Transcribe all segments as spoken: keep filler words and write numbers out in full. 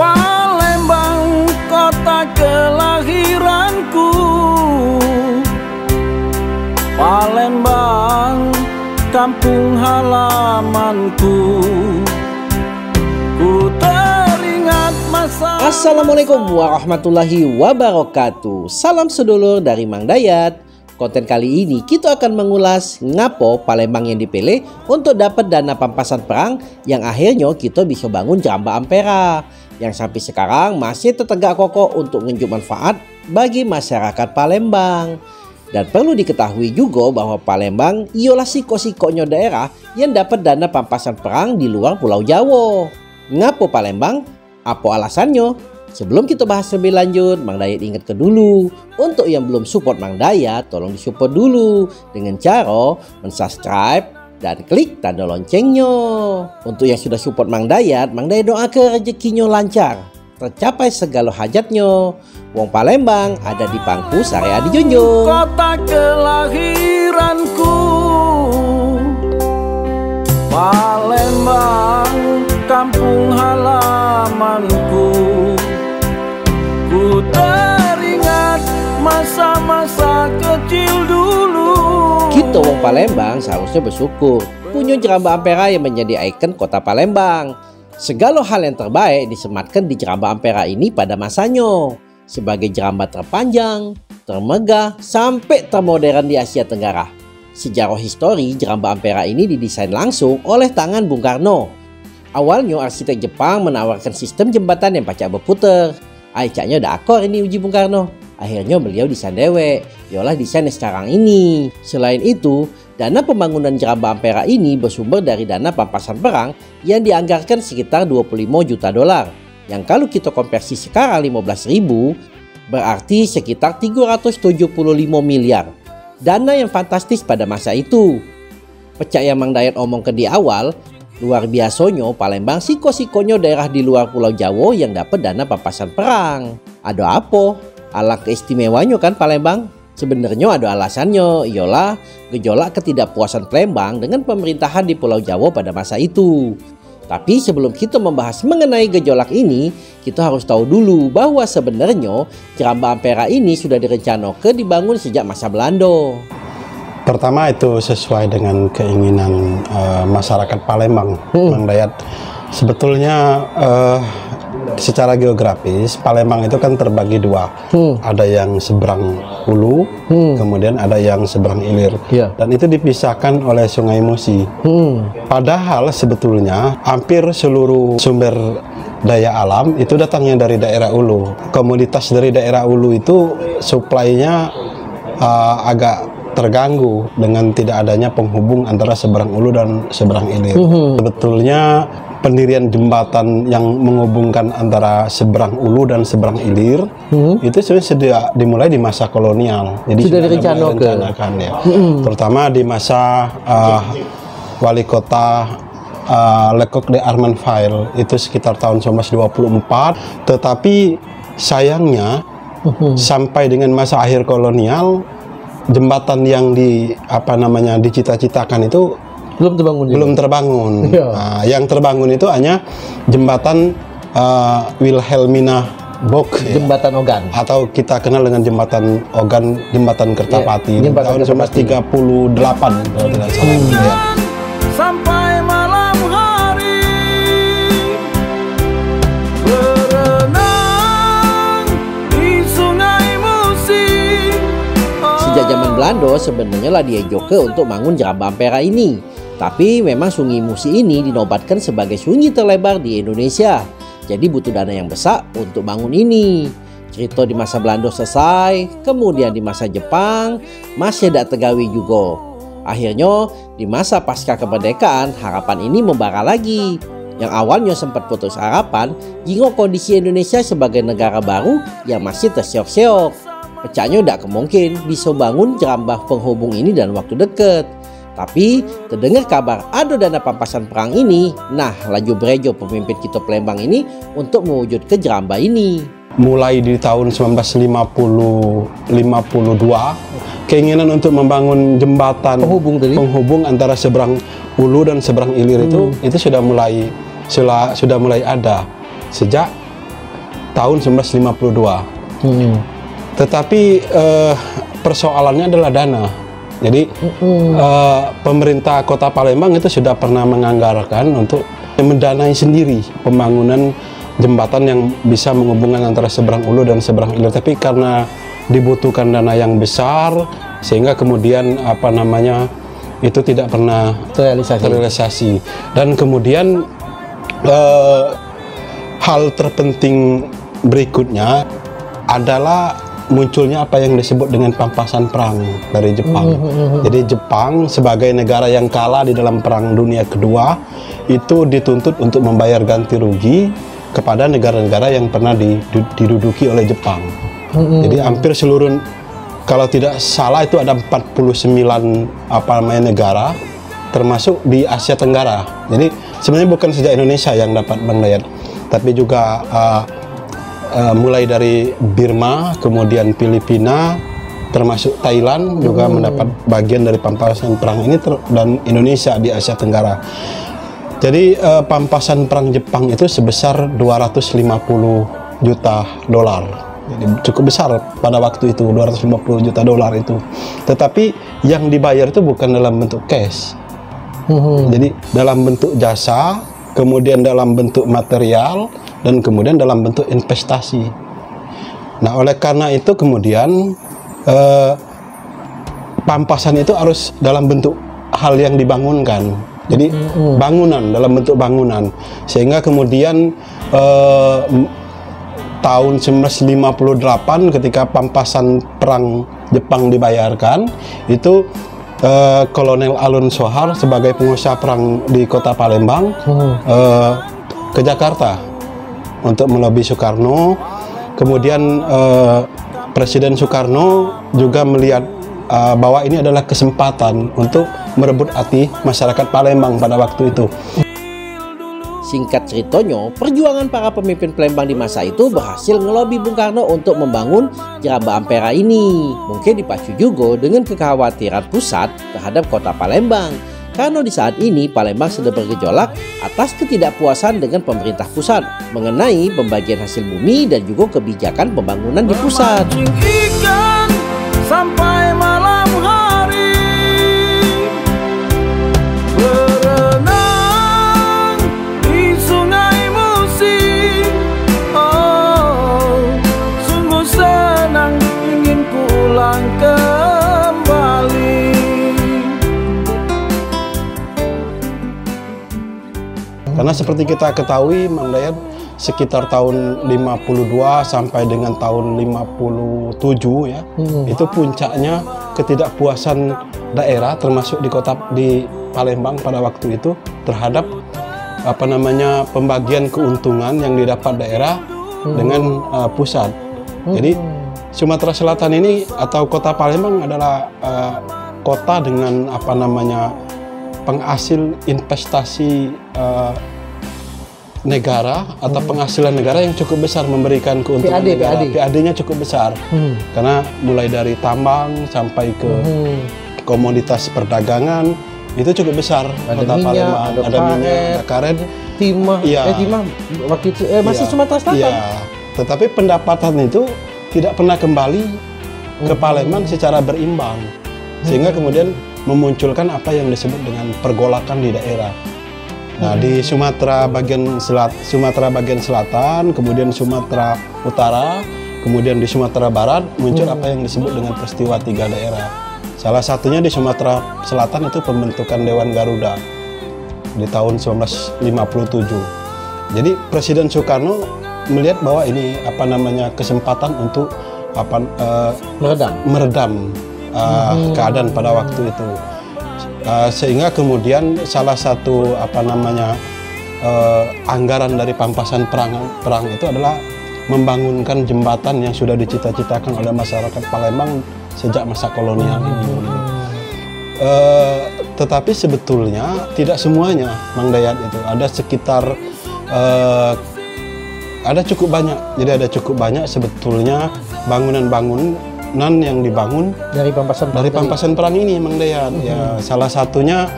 Palembang, kota kelahiranku, Palembang, kampung halamanku. Ku teringat masa. Assalamualaikum warahmatullahi wabarakatuh. Salam sedulur dari Mang Dayat. Konten kali ini kita akan mengulas ngapo Palembang yang dipilih untuk dapat dana pampasan perang yang akhirnya kita bisa bangun Jeramba Ampera yang sampai sekarang masih tertegak kokoh untuk ngunjuk manfaat bagi masyarakat Palembang. Dan perlu diketahui juga bahwa Palembang ialah siko-sikonya daerah yang dapat dana pampasan perang di luar Pulau Jawa. Ngapo Palembang? Apa alasannya? Sebelum kita bahas lebih lanjut, Mang Dayat ingatkan dulu, untuk yang belum support Mang Dayat, tolong disupport dulu dengan cara mensubscribe dan klik tanda loncengnya. Untuk yang sudah support Mang Dayat, Mang Dayat doakan rezekinya lancar, tercapai segala hajatnya. Wong Palembang ada di pangku saya dijunjung. Kota kelahiranku, Palembang, kampung halamanku. Ku teringat masa-masa kecil dulu. Kita wong Palembang seharusnya bersyukur punya Jeramba Ampera yang menjadi ikon kota Palembang. Segala hal yang terbaik disematkan di Jeramba Ampera ini pada masanya, sebagai jeramba terpanjang, termegah, sampai termodern di Asia Tenggara. Sejarah histori Jeramba Ampera ini didesain langsung oleh tangan Bung Karno. Awalnya arsitek Jepang menawarkan sistem jembatan yang pacak berputar. Aicaknya udah akor ini uji Bung Karno. Akhirnya beliau desain dewek, yolah desain sekarang ini. Selain itu, dana pembangunan Jeramba Ampera ini bersumber dari dana pampasan perang yang dianggarkan sekitar dua puluh lima juta dolar. Yang kalau kita konversi sekarang lima belas ribu, berarti sekitar tiga ratus tujuh puluh lima miliar. Dana yang fantastis pada masa itu. Pecah yang Mang Dayat omongkan di awal, luar biasonyo Palembang siko-sikonyo daerah di luar Pulau Jawa yang dapat dana pampasan perang. Ada apa? Ala keistimewaannya kan Palembang? Sebenarnya ada alasannya, iyalah gejolak ketidakpuasan Palembang dengan pemerintahan di Pulau Jawa pada masa itu. Tapi sebelum kita membahas mengenai gejolak ini, kita harus tahu dulu bahwa sebenarnya Jeramba Ampera ini sudah direncanakan dibangun sejak masa Belanda. Pertama itu sesuai dengan keinginan uh, masyarakat Palembang, hmm. Mang Dayat. Sebetulnya uh, secara geografis Palembang itu kan terbagi dua, hmm. ada yang seberang hulu, hmm. kemudian ada yang seberang hilir, yeah. dan itu dipisahkan oleh Sungai Musi. Hmm. Padahal sebetulnya hampir seluruh sumber daya alam itu datangnya dari daerah hulu. Komoditas dari daerah hulu itu suplainya uh, agak terganggu dengan tidak adanya penghubung antara seberang hulu dan seberang hilir. Uhum. Sebetulnya pendirian jembatan yang menghubungkan antara seberang hulu dan seberang hilir uhum. itu sudah dimulai di masa kolonial. Jadi sudah direncanakan ya. Uhum. Terutama di masa uh, wali kota uh, Lecoq de Armenonville itu sekitar tahun seribu sembilan ratus dua puluh empat. Tetapi sayangnya uhum. sampai dengan masa akhir kolonial jembatan yang di apa namanya dicita-citakan itu belum terbangun. Belum juga. terbangun. Ya. Nah, yang terbangun itu hanya jembatan uh, Wilhelmina Bock, jembatan ya, Ogan, atau kita kenal dengan jembatan Ogan, jembatan Kertapati, ya, jembatan tahun seribu sembilan ratus tiga puluh delapan kalau tidak salah. Ya. Sampai malam hari berenang di Sungai Musi. Sejak zaman Belanda sebenarnya lah diejoke untuk bangun Jeramba Ampera ini. Tapi memang Sungai Musi ini dinobatkan sebagai sungai terlebar di Indonesia. Jadi butuh dana yang besar untuk bangun ini. Cerita di masa Belanda selesai, kemudian di masa Jepang masih tidak tegawi juga. Akhirnya di masa pasca kemerdekaan harapan ini membara lagi. Yang awalnya sempat putus harapan, jingo kondisi Indonesia sebagai negara baru yang masih terseok-seok. Pecahnya tidak kemungkin bisa bangun jeramba penghubung ini dalam waktu dekat. Tapi terdengar kabar ada dana pampasan perang ini, nah laju berejo pemimpin kita Palembang ini untuk mewujudkan jeramba ini. Mulai di tahun seribu sembilan ratus lima puluh, lima puluh dua, keinginan untuk membangun jembatan penghubung, penghubung antara seberang hulu dan seberang hilir hmm. itu itu sudah mulai sudah, sudah mulai ada sejak tahun seribu sembilan ratus lima puluh dua. Hmm. Tetapi eh, persoalannya adalah dana. Jadi hmm. eh, pemerintah Kota Palembang itu sudah pernah menganggarkan untuk mendanai sendiri pembangunan jembatan yang bisa menghubungkan antara Seberang Ulu dan Seberang Hilir. Tapi karena dibutuhkan dana yang besar, sehingga kemudian apa namanya itu tidak pernah terrealisasi. terrealisasi. Dan kemudian eh, hal terpenting berikutnya adalah munculnya apa yang disebut dengan pampasan perang dari Jepang. Jadi Jepang sebagai negara yang kalah di dalam Perang Dunia Kedua itu dituntut untuk membayar ganti rugi kepada negara-negara yang pernah diduduki oleh Jepang. Jadi hampir seluruh, kalau tidak salah itu ada empat puluh sembilan apa namanya negara, termasuk di Asia Tenggara. Jadi sebenarnya bukan saja Indonesia yang dapat melihat, tapi juga uh, uh, mulai dari Burma, kemudian Filipina, termasuk Thailand juga hmm. mendapat bagian dari pampasan perang ini, dan Indonesia di Asia Tenggara. Jadi uh, pampasan perang Jepang itu sebesar dua ratus lima puluh juta dolar. Jadi cukup besar pada waktu itu, dua ratus lima puluh juta dolar itu. Tetapi yang dibayar itu bukan dalam bentuk cash. Mm-hmm. Jadi dalam bentuk jasa, kemudian dalam bentuk material, dan kemudian dalam bentuk investasi. Nah, oleh karena itu kemudian eh, pampasan itu harus dalam bentuk hal yang dibangunkan. Jadi mm-hmm. bangunan, dalam bentuk bangunan. Sehingga kemudian eh, tahun seribu sembilan ratus lima puluh delapan ketika pampasan perang Jepang dibayarkan, itu eh, Kolonel Alun Sohar sebagai pengusaha perang di Kota Palembang hmm. eh, ke Jakarta untuk melobi Soekarno. Kemudian eh, Presiden Soekarno juga melihat eh, bahwa ini adalah kesempatan untuk merebut hati masyarakat Palembang pada waktu itu. Singkat ceritonyo, perjuangan para pemimpin Palembang di masa itu berhasil ngelobi Bung Karno untuk membangun Gerabah Ampera ini. Mungkin dipacu juga dengan kekhawatiran pusat terhadap kota Palembang. Karena di saat ini Palembang sedang bergejolak atas ketidakpuasan dengan pemerintah pusat mengenai pembagian hasil bumi dan juga kebijakan pembangunan di pusat. Karena seperti kita ketahui, Mang Dayat, sekitar tahun lima puluh dua sampai dengan tahun lima puluh tujuh ya, hmm. itu puncaknya ketidakpuasan daerah, termasuk di kota di Palembang pada waktu itu terhadap apa namanya pembagian keuntungan yang didapat daerah hmm. dengan uh, pusat. Hmm. Jadi Sumatera Selatan ini atau Kota Palembang adalah uh, kota dengan apa namanya penghasil investasi uh, negara atau penghasilan negara yang cukup besar, memberikan keuntungan P A D, negara. P A D-nya cukup besar hmm. karena mulai dari tambang sampai ke hmm. komoditas perdagangan itu cukup besar. Ada Kota minyak, Palembang, ada, ada minyak, ada karet, timah, ya. eh, timah waktu itu eh, masih ya. Sumatera Selatan. Ya. Tetapi pendapatan itu tidak pernah kembali hmm. ke Palembang secara berimbang, sehingga kemudian memunculkan apa yang disebut dengan pergolakan di daerah. Nah, di Sumatera bagian selat, Sumatera bagian selatan, kemudian Sumatera Utara, kemudian di Sumatera Barat muncul apa yang disebut dengan peristiwa tiga daerah. Salah satunya di Sumatera Selatan itu pembentukan Dewan Garuda di tahun seribu sembilan ratus lima puluh tujuh. Jadi Presiden Soekarno melihat bahwa ini apa namanya kesempatan untuk apa uh, meredam. meredam. Uh, hmm. keadaan pada waktu itu, uh, sehingga kemudian salah satu apa namanya uh, anggaran dari pampasan perang perang itu adalah membangunkan jembatan yang sudah dicita-citakan oleh masyarakat Palembang sejak masa kolonial ini. Hmm. Uh, tetapi sebetulnya tidak semuanya, Mang Dayat, itu ada sekitar uh, ada cukup banyak. Jadi ada cukup banyak sebetulnya bangunan-bangunan nan yang dibangun dari pampasan dari pampasan perang ini, Mang Dayat. Mm-hmm. Ya, salah satunya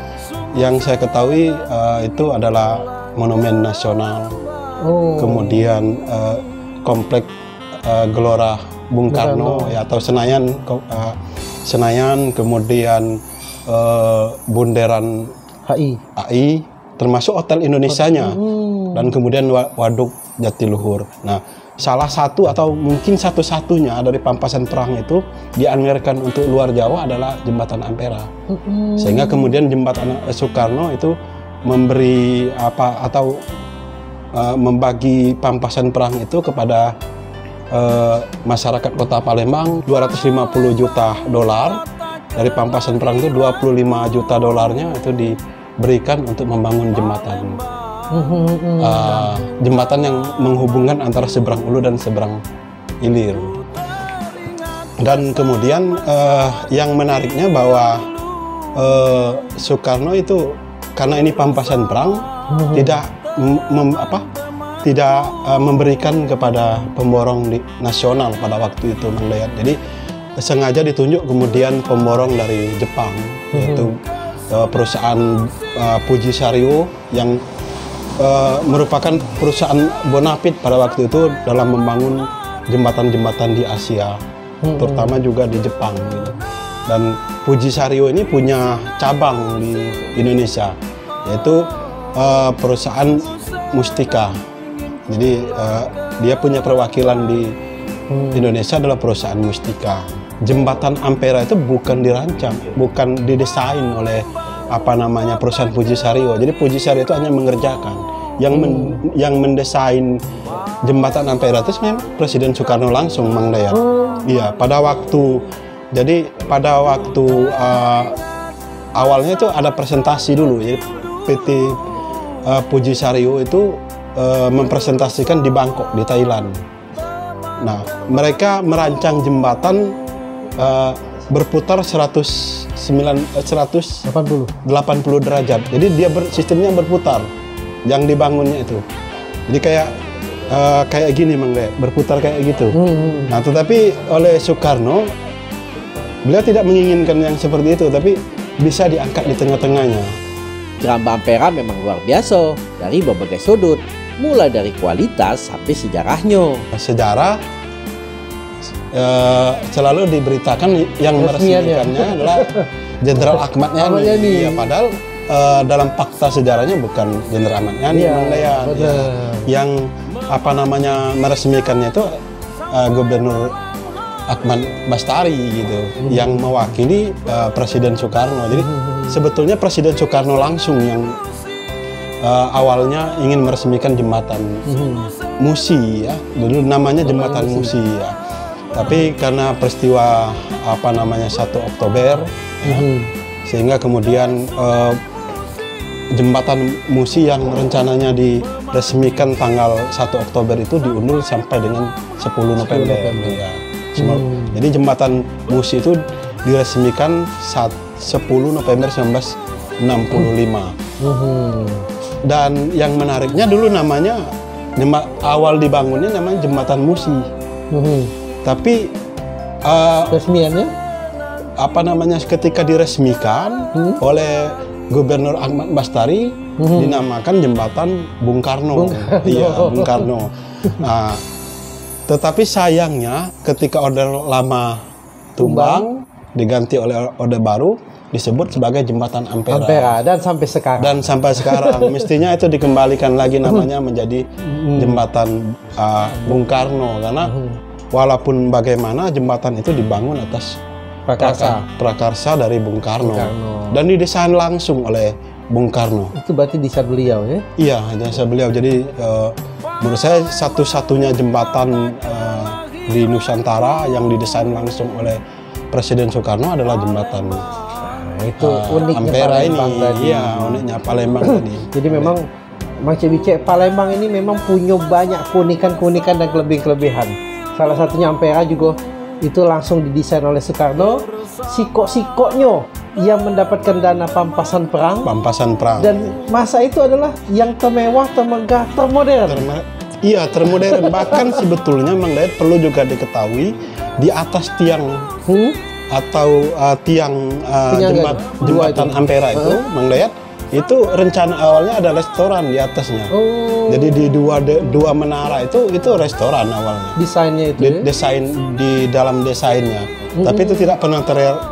yang saya ketahui uh, itu adalah Monumen Nasional. Oh. Kemudian uh, komplek uh, Gelora Bung Karno, Bung Karno. Ya, atau Senayan, uh, Senayan, kemudian uh, Bundaran H I, termasuk Hotel Indonesianya, hmm. dan kemudian Waduk Jatiluhur. Nah, salah satu atau mungkin satu-satunya dari pampasan perang itu dianggarkan untuk luar Jawa adalah Jembatan Ampera, hmm. sehingga kemudian Jembatan Soekarno itu memberi apa atau uh, membagi pampasan perang itu kepada uh, masyarakat Kota Palembang dua ratus lima puluh juta dolar. Dari pampasan perang itu dua puluh lima juta dolarnya itu diberikan untuk membangun jembatan. Uh, jembatan yang menghubungkan antara Seberang Ulu dan Seberang Ilir. Dan kemudian uh, yang menariknya bahwa uh, Soekarno itu karena ini pampasan perang, uhum. tidak mem, apa, tidak uh, memberikan kepada pemborong di, nasional pada waktu itu, Mang Dayat. Jadi sengaja ditunjuk kemudian pemborong dari Jepang, uhum. yaitu uh, perusahaan uh, Fuji Sharyo yang uh, merupakan perusahaan bonafit pada waktu itu dalam membangun jembatan-jembatan di Asia, uhum. terutama juga di Jepang. Gitu. Dan Fuji Sharyo ini punya cabang di Indonesia, yaitu uh, perusahaan Mustika. Jadi uh, dia punya perwakilan di hmm. Indonesia adalah perusahaan Mustika. Jembatan Ampera itu bukan dirancang, bukan didesain oleh apa namanya perusahaan Fuji Sharyo. Jadi Fuji Sharyo itu hanya mengerjakan. Yang men, hmm. yang mendesain Jembatan Ampera itu sebenarnya Presiden Soekarno langsung, Mang Dayat. Hmm. Iya, pada waktu Jadi pada waktu uh, awalnya itu ada presentasi dulu, jadi P T uh, Fuji Sharyo itu uh, mempresentasikan di Bangkok, di Thailand. Nah, mereka merancang jembatan uh, berputar seratus delapan puluh derajat. Jadi dia ber, sistemnya berputar, yang dibangunnya itu. Jadi kayak uh, kayak gini, Mang Dayat, berputar kayak gitu. Hmm. Nah, tetapi oleh Soekarno, beliau tidak menginginkan yang seperti itu, tapi bisa diangkat di tengah-tengahnya. Drama Ampera memang luar biasa dari berbagai sudut, mulai dari kualitas sampai sejarahnya. Sejarah e, selalu diberitakan yang meresmikannya adalah Jenderal Ahmad Yani. Yani. Ya, padahal e, dalam fakta sejarahnya bukan Jenderal Ahmad Yani, ya, Dayan, ya. Yang apa namanya meresmikannya itu e, Gubernur Ahmad Bastari gitu, mm-hmm. yang mewakili uh, Presiden Soekarno. Jadi mm-hmm. sebetulnya Presiden Soekarno langsung yang uh, awalnya ingin meresmikan jembatan mm-hmm. Musi, ya dulu namanya jembatan mm-hmm. Musi, ya. Tapi karena peristiwa apa namanya satu Oktober, ya, mm-hmm. sehingga kemudian uh, jembatan Musi yang rencananya diresmikan tanggal satu Oktober itu diundur sampai dengan sepuluh November. sepuluh November. Ya. Hmm. Jadi jembatan Musi itu diresmikan saat sepuluh November seribu sembilan ratus enam puluh lima. Hmm. Dan yang menariknya dulu namanya awal dibangunnya namanya Jembatan Musi. Hmm. Tapi uh, resmiannya apa namanya ketika diresmikan hmm. oleh Gubernur Ahmad Bastari hmm. dinamakan Jembatan Bung Karno. Bung Karno. Iya, Bung Karno. Nah, tetapi sayangnya ketika order lama tumbang, tumbang diganti oleh order baru disebut sebagai Jembatan Ampera. Ampera dan sampai sekarang. Dan sampai sekarang mestinya itu dikembalikan lagi namanya menjadi Jembatan uh, Bung Karno, karena walaupun bagaimana jembatan itu dibangun atas prakarsa prakarsa dari Bung Karno, Bung Karno. Dan didesain langsung oleh Bung Karno. Itu berarti desa beliau, ya? Iya, desa beliau. Jadi uh, menurut saya satu-satunya jembatan uh, di Nusantara yang didesain langsung oleh Presiden Soekarno adalah jembatan. Nah, itu uh, uniknya Ampera Palembang ini, tadi. Iya, uniknya Palembang tadi. Jadi memang Mang Cebice, Palembang ini memang punya banyak keunikan-keunikan dan kelebihan-kelebihan. Salah satunya Ampera juga itu langsung didesain oleh Soekarno. Sikok-sikoknya yang mendapatkan dana pampasan perang, pampasan perang, dan masa itu adalah yang termewah, termegah, termodern. Terma iya, termodern. Bahkan sebetulnya, Mang Dayat, perlu juga diketahui di atas tiang hmm? atau uh, tiang uh, jembat, jembatan Ampera itu, Mang Dayat, Itu rencana awalnya ada restoran di atasnya. Oh. Jadi di dua de, dua menara itu itu restoran awalnya. Desainnya itu. De, ya? Desain di dalam desainnya. Mm-hmm. Tapi itu tidak pernah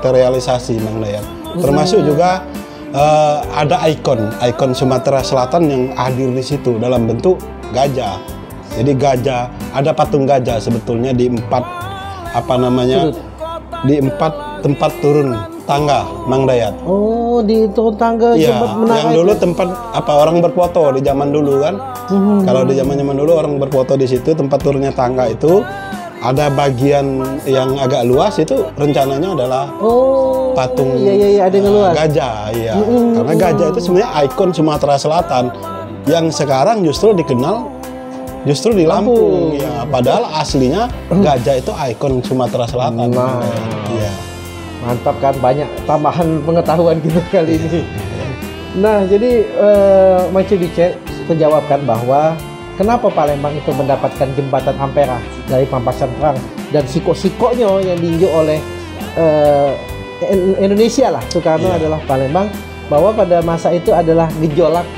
terrealisasi, Bang Dayat. Mm-hmm. Termasuk juga uh, ada ikon ikon Sumatera Selatan yang hadir di situ dalam bentuk gajah. Jadi gajah, ada patung gajah sebetulnya di empat apa namanya? Sudut. Di empat tempat turun tangga, Mang Dayat. Oh, di turun tangga ya, yang dulu itu tempat apa orang berfoto di zaman dulu kan. Hmm. Kalau di zaman-zaman dulu orang berfoto di situ, tempat turunnya tangga itu ada bagian yang agak luas, itu rencananya adalah oh, patung iya, iya, iya, ada yang uh, luas. Gajah, iya. Hmm. Karena gajah itu sebenarnya ikon Sumatera Selatan yang sekarang justru dikenal justru di Lampung, Lampung. Ya, padahal aslinya gajah itu ikon Sumatera Selatan. Nah, ya. Mantap kan, banyak tambahan pengetahuan kita kali ini. Nah, jadi eh, Maci Bice terjawabkan bahwa kenapa Palembang itu mendapatkan jembatan Ampera dari Pampasan Perang dan siko-sikonya yang diinjau oleh eh, Indonesia lah, Soekarno yeah. adalah Palembang, bahwa pada masa itu adalah gejolak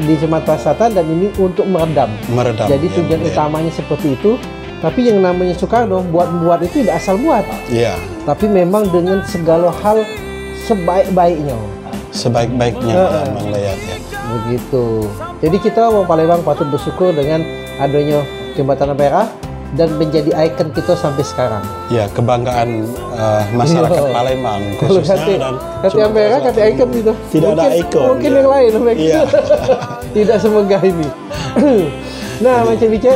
di Sumatera Selatan dan ini untuk meredam. Meredam. Jadi ya, tujuan ya. utamanya seperti itu. Tapi yang namanya Soekarno buat-buat itu tidak asal buat. Iya. Tapi memang dengan segala hal sebaik-baiknya. Sebaik-baiknya uh, Bang Dayat ya. Begitu. Jadi kita mau Palembang patut bersyukur dengan adanya Jembatan Ampera dan menjadi ikon kita sampai sekarang. Ya, kebanggaan uh, masyarakat oh. Palembang khususnya. Hati, dan hati Ampera, hati ikon gitu. Tidak mungkin, ada ikon. Mungkin ya. yang lain. Ya. Tidak semegah ini. Nah, Maci Bice,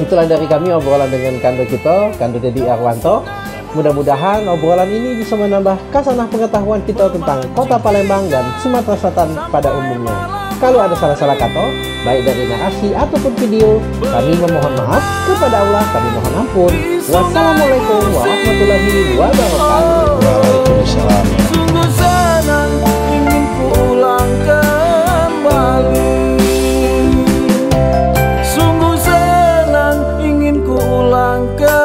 itulah dari kami obrolan dengan Kando kita, Kando Deddy Arwanto. Mudah-mudahan obrolan ini bisa menambah kasanah pengetahuan kita tentang kota Palembang dan Sumatera Selatan pada umumnya. Kalau ada salah-salah kata, baik dari narasi ataupun video, kami memohon maaf. Kepada Allah kami mohon ampun. Wassalamualaikum warahmatullahi wabarakatuh. Waalaikumsalam. Sungguh senang ingin pulang kembali. Sungguh senang ingin pulang kembali.